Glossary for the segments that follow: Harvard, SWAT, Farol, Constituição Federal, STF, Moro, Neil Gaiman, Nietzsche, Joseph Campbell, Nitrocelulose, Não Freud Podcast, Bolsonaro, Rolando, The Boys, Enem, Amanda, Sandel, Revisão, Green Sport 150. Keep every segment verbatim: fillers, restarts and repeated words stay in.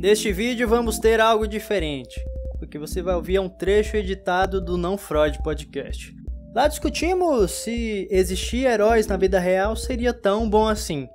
Neste vídeo vamos ter algo diferente, porque você vai ouvir um trecho editado do Não Freud Podcast. Lá discutimos se existir heróis na vida real seria tão bom assim,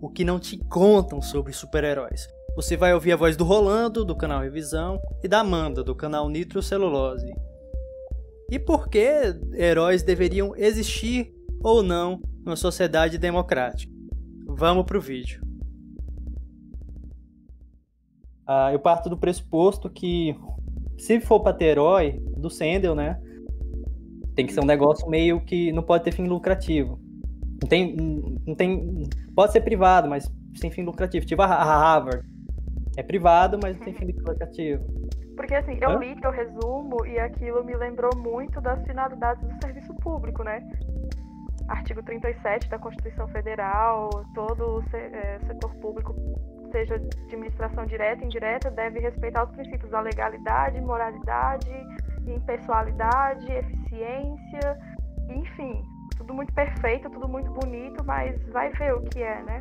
o que não te contam sobre super-heróis. Você vai ouvir a voz do Rolando, do canal Revisão, e da Amanda, do canal Nitrocelulose. E por que heróis deveriam existir ou não numa sociedade democrática? Vamos pro vídeo. Ah, eu parto do pressuposto que, se for pra ter herói, do Sandel, né? Tem que ser um negócio meio que não pode ter fim lucrativo. Não tem, não tem, pode ser privado, mas sem fim lucrativo. Tipo a Harvard. É privado, mas não tem fim lucrativo. Porque assim, eu Hã? li teu resumo e aquilo me lembrou muito das finalidades do serviço público, né? Artigo trinta e sete da Constituição Federal, todo o setor público, seja de administração direta e indireta, deve respeitar os princípios da legalidade, moralidade, impessoalidade, eficiência, enfim, tudo muito perfeito, tudo muito bonito, mas vai ver o que é, né?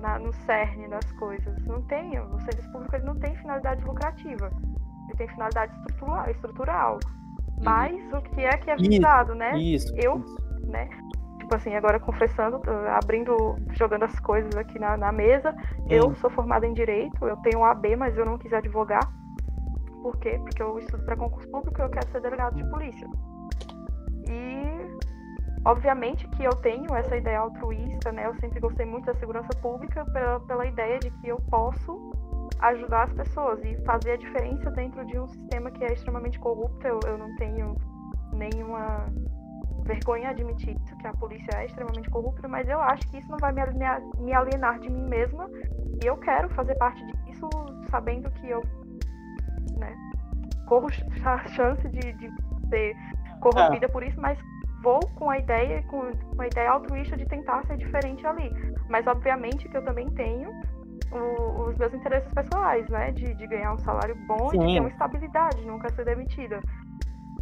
Na, no cerne das coisas. Não tem, o serviço público ele não tem finalidade lucrativa, ele tem finalidade estrutural, estrutural. Mas o que é que é visado, né? Isso. Eu, né? Tipo assim, agora confessando, abrindo, jogando as coisas aqui na, na mesa, hum. eu sou formada em Direito, eu tenho um A B, mas eu não quis advogar. Por quê? Porque eu estudo para concurso público e eu quero ser delegado de polícia. E, obviamente, que eu tenho essa ideia altruísta, né? Eu sempre gostei muito da segurança pública pela, pela ideia de que eu posso ajudar as pessoas e fazer a diferença dentro de um sistema que é extremamente corrupto. Eu, eu não tenho nenhuma vergonha de admitir isso, que a polícia é extremamente corrupta, mas eu acho que isso não vai me, me alienar de mim mesma e eu quero fazer parte disso sabendo que eu, né, corro a chance de, de ser corrompida por isso, mas vou com a ideia, com a ideia altruísta de tentar ser diferente ali. Mas obviamente que eu também tenho O, os meus interesses pessoais, né? De, de ganhar um salário bom, Sim. e de ter uma estabilidade, nunca ser demitida.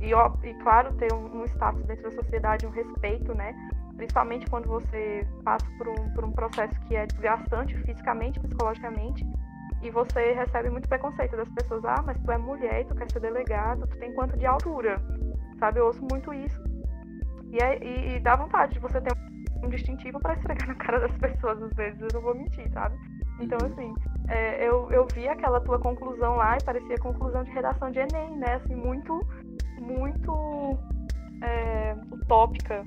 E, ó, e claro, ter um, um status dentro da sociedade, um respeito, né? Principalmente quando você passa por um, por um processo que é desgastante fisicamente, psicologicamente, e você recebe muito preconceito das pessoas. Ah, mas tu é mulher, tu quer ser delegado, tu tem quanto de altura, sabe? Eu ouço muito isso. E, é, e, e dá vontade de você ter um distintivo para esfregar na cara das pessoas, às vezes, eu não vou mentir, sabe? Então, assim, é, eu, eu vi aquela tua conclusão lá e parecia conclusão de redação de Enem, né? Assim, muito, muito é, utópica.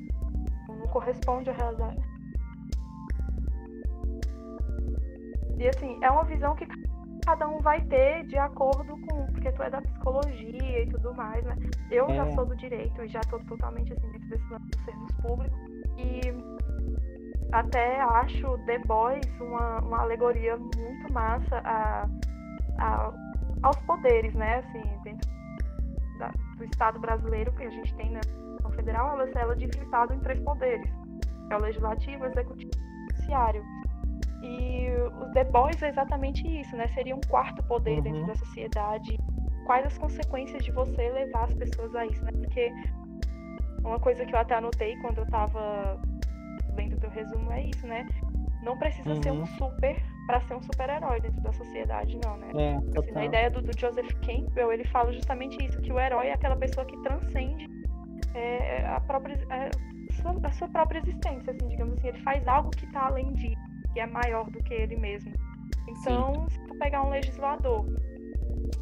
Não corresponde à realidade. E, assim, é uma visão que cada um vai ter de acordo com... Porque tu é da psicologia e tudo mais, né? Eu é. já sou do direito e já tô totalmente, assim, dentro desse lance do serviço público. E... até acho The Boys uma, uma alegoria muito massa a, a, aos poderes, né? Assim, dentro da, do Estado brasileiro que a gente tem na Constituição Federal, ela, ela divide o Estado em três poderes. É o Legislativo, o Executivo e o Judiciário. E os The Boys é exatamente isso, né? Seria um quarto poder, uhum, dentro da sociedade. Quais as consequências de você levar as pessoas a isso, né? Porque uma coisa que eu até anotei quando eu tava... dentro do teu resumo é isso, né? Não precisa, uhum, ser um super para ser um super-herói dentro da sociedade, não, né? É, assim, na ideia do, do Joseph Campbell, ele fala justamente isso, que o herói é aquela pessoa que transcende é, a, própria, a, sua, a sua própria existência, assim, digamos assim, ele faz algo que está além disso, que é maior do que ele mesmo. Então, Sim. se tu pegar um legislador,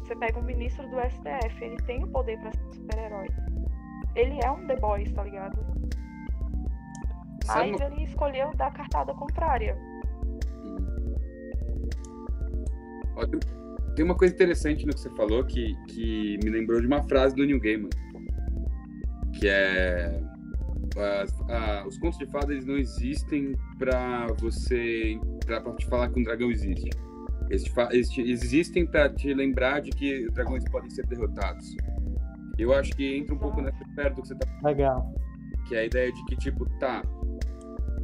você pega um ministro do S T F, ele tem o poder para ser um super-herói. Ele é um The Boys, tá ligado? Mas ele escolheu dar cartada contrária. Tem uma coisa interessante no que você falou que, que me lembrou de uma frase do Neil Gaiman, que é a, a, os contos de fadas eles não existem para você pra, pra te falar que um dragão existe. Eles, te, eles te, existem para te lembrar de que dragões podem ser derrotados. Eu acho que entra um pouco nessa esfera do que você tá falando. Legal. Que é a ideia de que, tipo, tá,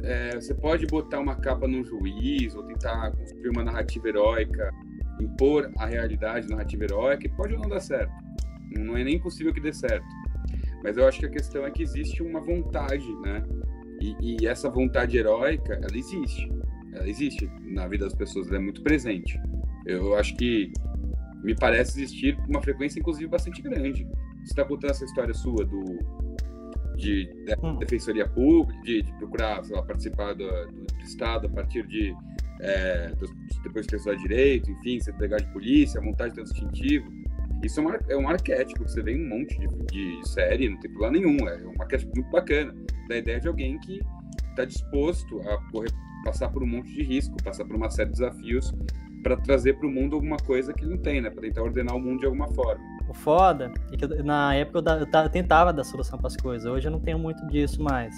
é, você pode botar uma capa num juiz ou tentar construir uma narrativa heróica, impor a realidade na narrativa heróica, e pode não dar certo. Não é nem possível que dê certo. Mas eu acho que a questão é que existe uma vontade, né? E, e essa vontade heróica, ela existe. Ela existe na vida das pessoas, ela é muito presente. Eu acho que me parece existir uma frequência, inclusive, bastante grande. Você está contando essa história sua do, de, de hum. defensoria pública, de, de procurar, sei lá, participar do, do Estado a partir de é, dos, depois de estudar direito, enfim, ser delegado de polícia, montagem de distintivo. Isso é um, é um arquétipo que você vê em um monte de, de série, não tem problema nenhum. É um arquétipo muito bacana, da ideia de alguém que está disposto a correr, passar por um monte de risco, passar por uma série de desafios para trazer para o mundo alguma coisa que ele não tem, né? Para tentar ordenar o mundo de alguma forma. O foda é que eu, na época eu, da, eu, da, eu tentava dar solução para as coisas. Hoje eu não tenho muito disso mais.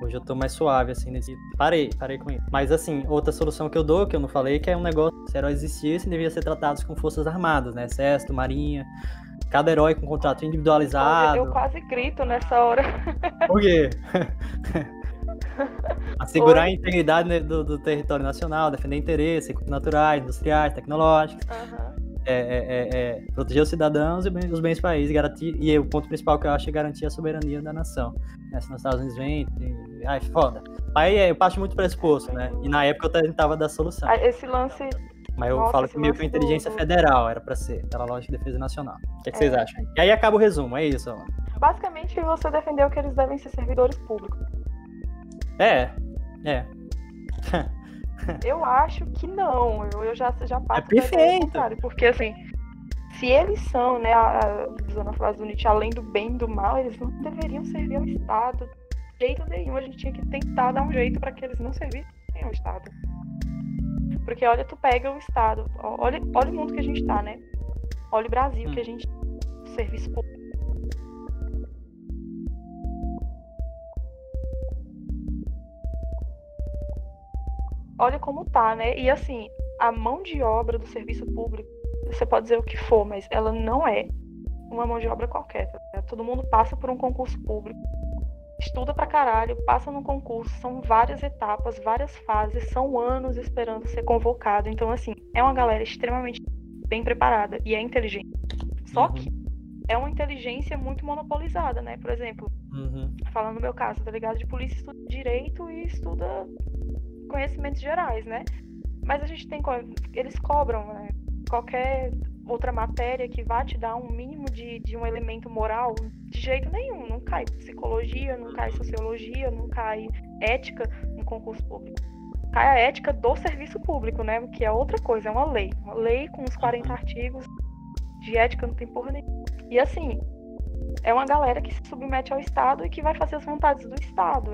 Hoje eu tô mais suave, assim, nesse... Parei, parei com isso. Mas, assim, outra solução que eu dou, que eu não falei, que é um negócio... Se heróis existissem, devia ser tratados com forças armadas, né? Exército, marinha... Cada herói com contrato individualizado... Eu quase grito nessa hora. Por quê? Assegurar Oi. a integridade do, do território nacional, defender interesses naturais, industriais, tecnológicos... Uhum. É, é, é, é proteger os cidadãos e os bens do país, garantir, e o ponto principal que eu acho é garantir a soberania da nação. É, se nos Estados Unidos vem, tem... ai, foda. Aí eu passo muito pressuposto, né? E na época eu tentava dar solução. Esse lance... Mas eu Nossa, falo que meio que inteligência do... federal era pra ser, era lógica de defesa nacional. O que, é que é. vocês acham? E aí acaba o resumo, é isso. Mano. Basicamente você defendeu que eles devem ser servidores públicos. É, é. Eu acho que não, eu, eu já, já passo... É perfeito! Cara, porque, assim, se eles são, né, usando a frase do Nietzsche, além do bem e do mal, eles não deveriam servir ao Estado de jeito nenhum. A gente tinha que tentar dar um jeito para que eles não servissem ao Estado. Porque, olha, tu pega o Estado, olha, olha o mundo que a gente tá, né? Olha o Brasil, hum. que a gente... Serviço público. Olha como tá, né? E assim, a mão de obra do serviço público, você pode dizer o que for, mas ela não é uma mão de obra qualquer, tá? Todo mundo passa por um concurso público, estuda pra caralho, passa num concurso, são várias etapas, várias fases, são anos esperando ser convocado. Então, assim, é uma galera extremamente bem preparada e é inteligente. Só uhum. que é uma inteligência muito monopolizada, né? Por exemplo, uhum. falando no meu caso, delegado de polícia estuda direito e estuda... conhecimentos gerais, né? Mas a gente tem... Eles cobram, né? Qualquer outra matéria que vá te dar um mínimo de, de um elemento moral, de jeito nenhum. Não cai psicologia, não cai sociologia, não cai ética no concurso público. Cai a ética do serviço público, né? Que é outra coisa, é uma lei. Uma lei com uns quarenta artigos de ética, não tem porra nenhuma. E assim, é uma galera que se submete ao Estado e que vai fazer as vontades do Estado,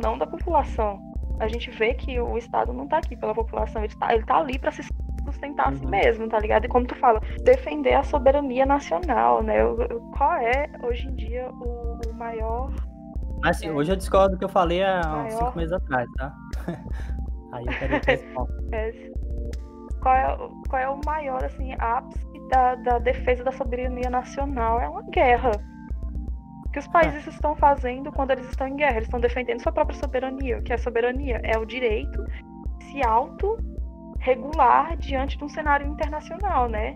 não da população. A gente vê que o Estado não tá aqui pela população, ele tá, ele tá ali pra se sustentar a si mesmo, tá ligado? E como tu fala, defender a soberania nacional, né? Qual é, hoje em dia, o, o maior... Mas assim, é, hoje eu discordo do que eu falei há maior... cinco meses atrás, tá? Aí eu quero ver é, qual, é, qual é o maior, assim, ápice da, da defesa da soberania nacional? É uma guerra. O que os países estão fazendo quando eles estão em guerra? Eles estão defendendo sua própria soberania, que a soberania é o direito de se autorregular diante de um cenário internacional, né?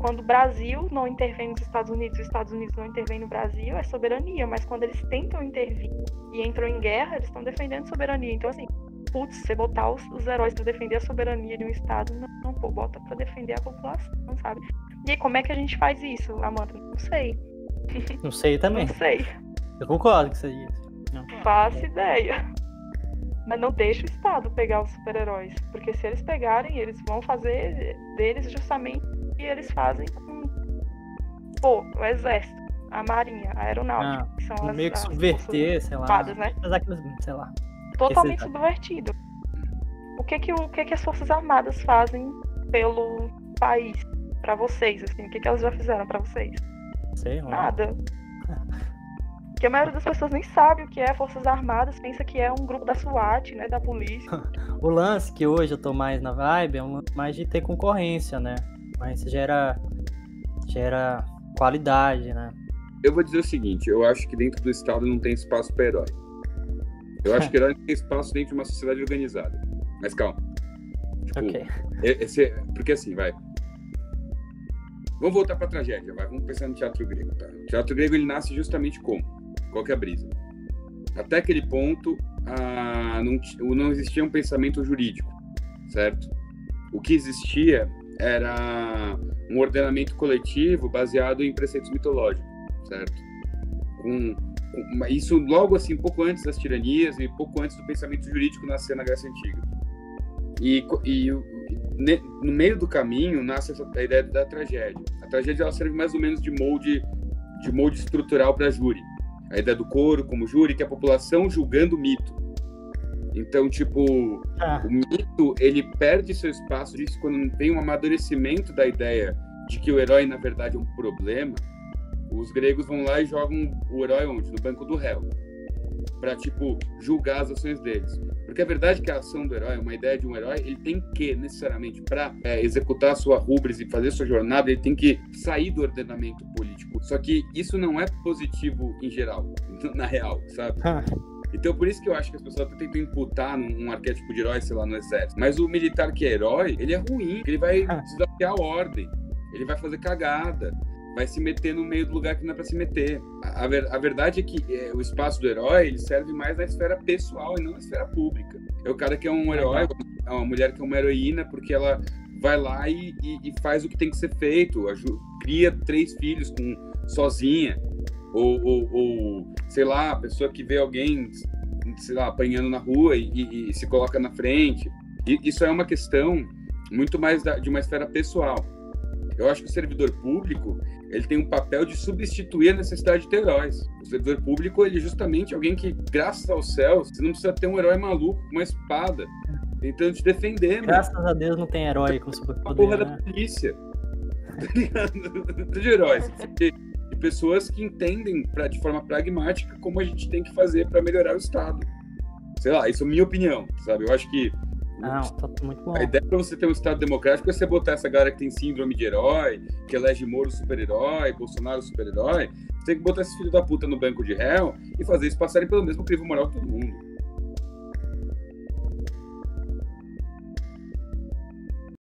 Quando o Brasil não intervém nos Estados Unidos, os Estados Unidos não intervêm no Brasil, é soberania, mas quando eles tentam intervir e entram em guerra, eles estão defendendo soberania. Então, assim, putz, você botar os, os heróis para defender a soberania de um Estado, não, não pô, bota para defender a população, sabe? E aí, como é que a gente faz isso, Amanda? Não sei. Não sei também. Não sei. Eu concordo com isso aí. Não faço ideia. Mas não deixa o Estado pegar os super-heróis. Porque se eles pegarem, eles vão fazer deles justamente o que eles fazem com pô, o exército, a marinha, a aeronáutica. Ah, que são as, meio que subverter, as, as, sei lá. Fadas, né? Sei lá. Totalmente Esse subvertido. O que que, o que que as Forças Armadas fazem pelo país? Pra vocês, assim? O que que elas já fizeram pra vocês? Sei, nada. Porque a maioria das pessoas nem sabe o que é Forças Armadas, pensa que é um grupo da SWAT, né, da polícia. O lance que hoje eu tô mais na vibe é um lance mais de ter concorrência, né? Mas gera, gera qualidade, né? Eu vou dizer o seguinte, eu acho que dentro do Estado não tem espaço pra herói. Eu acho que herói não tem espaço dentro de uma sociedade organizada. Mas calma. Tipo, okay. esse, porque assim, vai... Vamos voltar para a tragédia, vai. Vamos pensar no teatro grego, tá? O teatro grego, ele nasce justamente como? Qual que é a brisa? Até aquele ponto, ah, não, não existia um pensamento jurídico, certo? o que existia era um ordenamento coletivo baseado em preceitos mitológicos, certo? Com, com, isso logo assim, pouco antes das tiranias e pouco antes do pensamento jurídico nascer na Grécia Antiga. E, e no meio do caminho nasce essa, a ideia da tragédia. A tragédia ela serve mais ou menos de molde, de molde estrutural para júri. A ideia do coro como júri, que é a população julgando o mito. Então, tipo, ah. o mito, ele perde seu espaço disso quando não tem um amadurecimento da ideia de que o herói, na verdade, é um problema. Os gregos vão lá e jogam o herói onde? No banco do réu. Pra, tipo, julgar as ações deles. Porque a verdade é que a ação do herói, uma ideia de um herói, ele tem que, necessariamente, pra é, executar a sua rubris e fazer sua jornada, ele tem que sair do ordenamento político. Só que isso não é positivo em geral, na real, sabe? Ah. Então, por isso que eu acho que as pessoas tentam imputar um, um arquétipo de herói, sei lá, no exército. Mas o militar que é herói, ele é ruim, porque ele vai desafiar a ordem, ele vai fazer cagada, vai se meter no meio do lugar que não é pra se meter. A, a verdade é que é, o espaço do herói, ele serve mais na esfera pessoal e não na esfera pública. É o cara que é um herói, é uma mulher que é uma heroína, porque ela vai lá e, e, e faz o que tem que ser feito, ajuda, cria três filhos com, sozinha. Ou, ou, ou, sei lá, a pessoa que vê alguém, sei lá, apanhando na rua e, e, e se coloca na frente. E isso é uma questão muito mais da, de uma esfera pessoal. Eu acho que o servidor público, ele tem um papel de substituir a necessidade de ter heróis. O servidor público, ele é justamente alguém que, graças ao céu, você não precisa ter um herói maluco com uma espada tentando te defender. Graças mano. a Deus não tem herói com superpoder. A porra né? da polícia. Tá ligado? De heróis. Pessoas que entendem pra, de forma pragmática como a gente tem que fazer para melhorar o Estado. Sei lá, isso é minha opinião, sabe? Eu acho que Não, tá muito bom. a ideia para você ter um Estado democrático é você botar essa galera que tem síndrome de herói, que elege Moro super-herói, Bolsonaro super-herói, você tem que botar esses filhos da puta no banco de réu e fazer eles passarem pelo mesmo crivo moral que todo mundo.